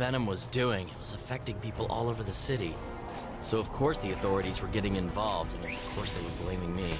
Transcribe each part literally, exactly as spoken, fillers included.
Venom was doing, it was affecting people all over the city. So of course the authorities were getting involved, and of course they were blaming me.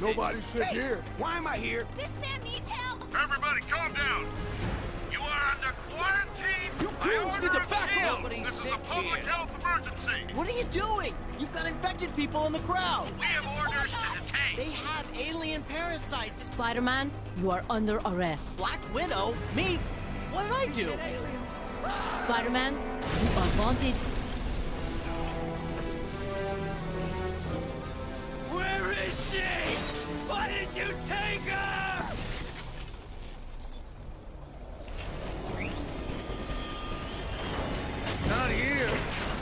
Nobody should hey, here. Why am I here? This man needs help. Everybody, calm down. You are under quarantine. You goons need to back up. This is a public health emergency. What are you doing? You've got infected people in the crowd. We have orders to detain. They have alien parasites. Spider-Man, you are under arrest. Black Widow? Me? What did I do? Aliens. Spider-Man, you are wanted. Where is she? Why did you take her? Not here.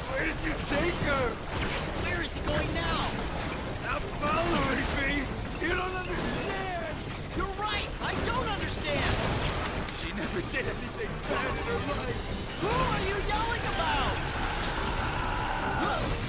Where did you take her? Where is he going now? Stop following me. You don't understand. You're right. I don't understand. She never did anything bad in her life. Who are you yelling about? Look.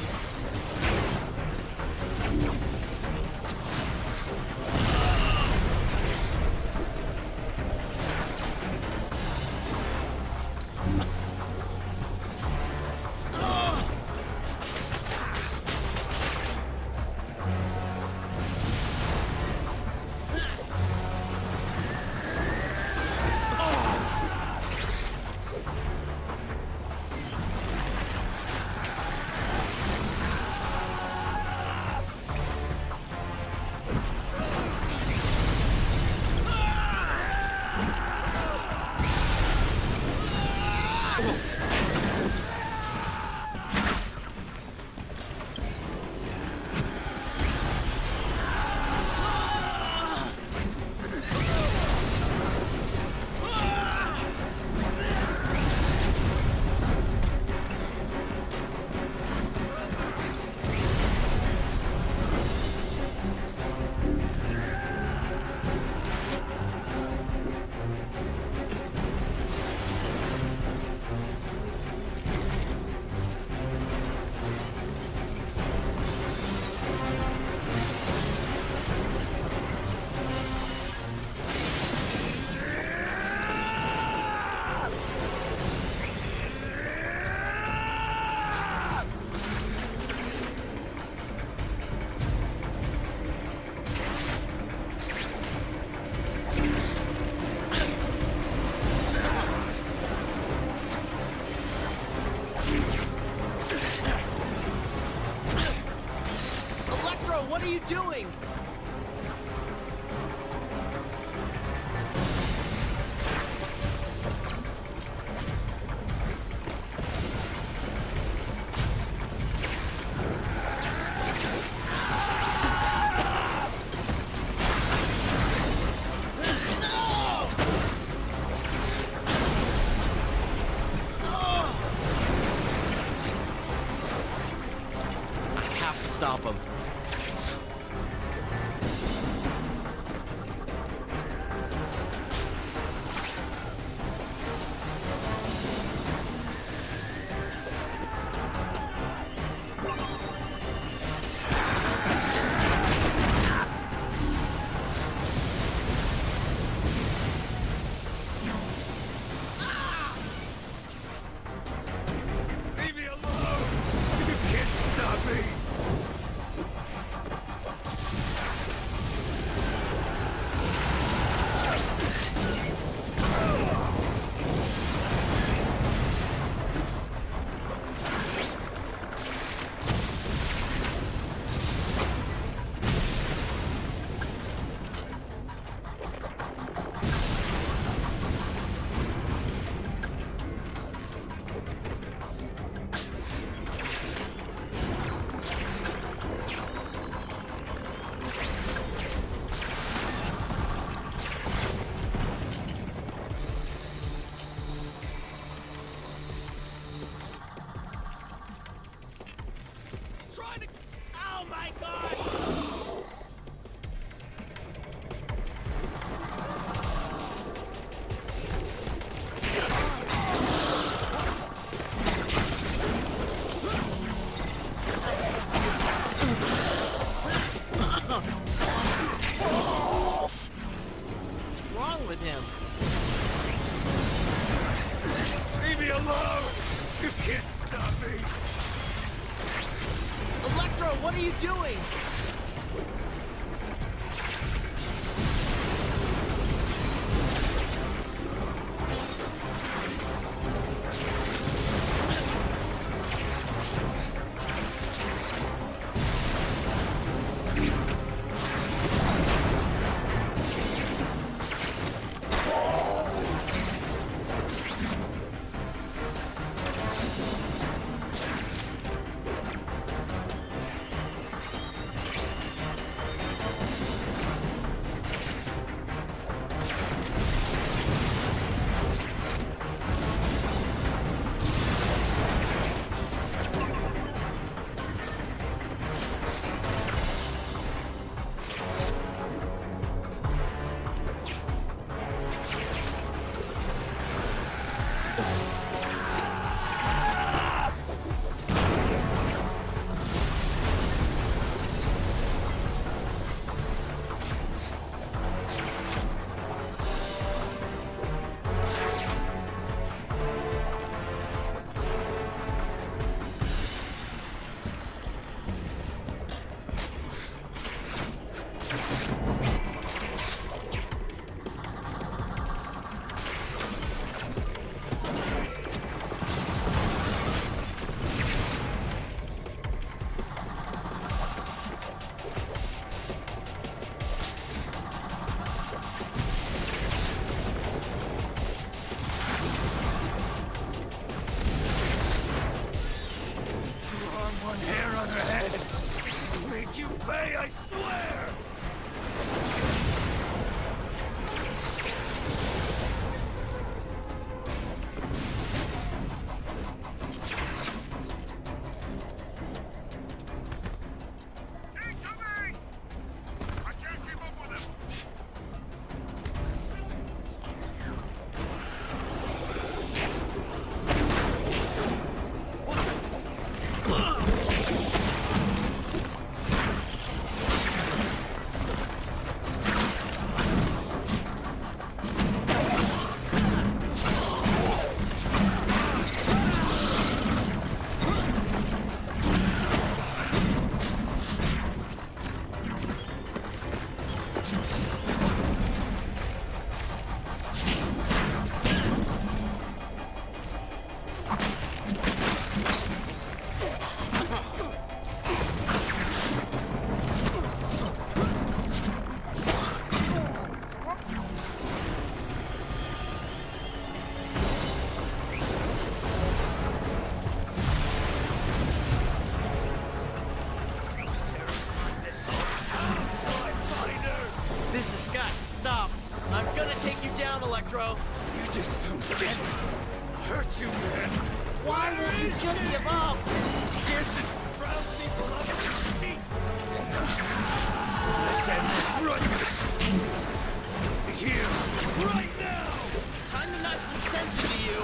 you doing? Stop him. What are you doing? Just so dead. Hurt you, man. Why won't you just give up? Here to drown people out of your seat. Let's end this run. Here, right now. Time to knock some sense into you.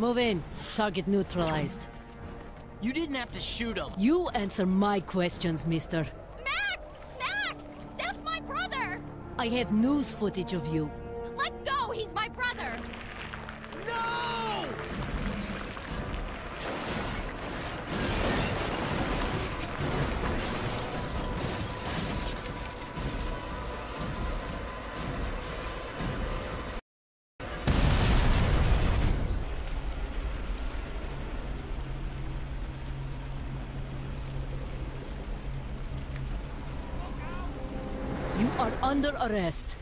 Move in. Target neutralized. You didn't have to shoot him. You answer my questions, mister. Max! Max! That's my brother! I have news footage of you. Let go! He's my brother! No! Are under arrest.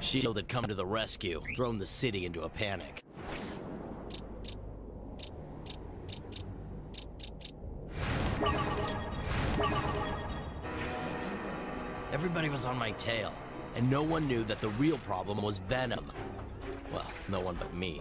Shield had come to the rescue, thrown the city into a panic. Everybody was on my tail, and no one knew that the real problem was Venom. Well, no one but me.